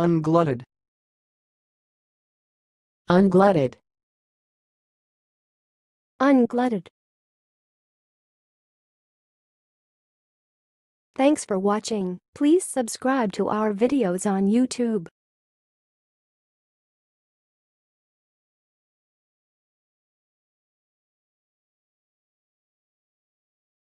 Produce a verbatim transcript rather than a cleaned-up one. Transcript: Unglutted. Unglutted. Unglutted. Thanks for watching. Please subscribe to our videos on YouTube.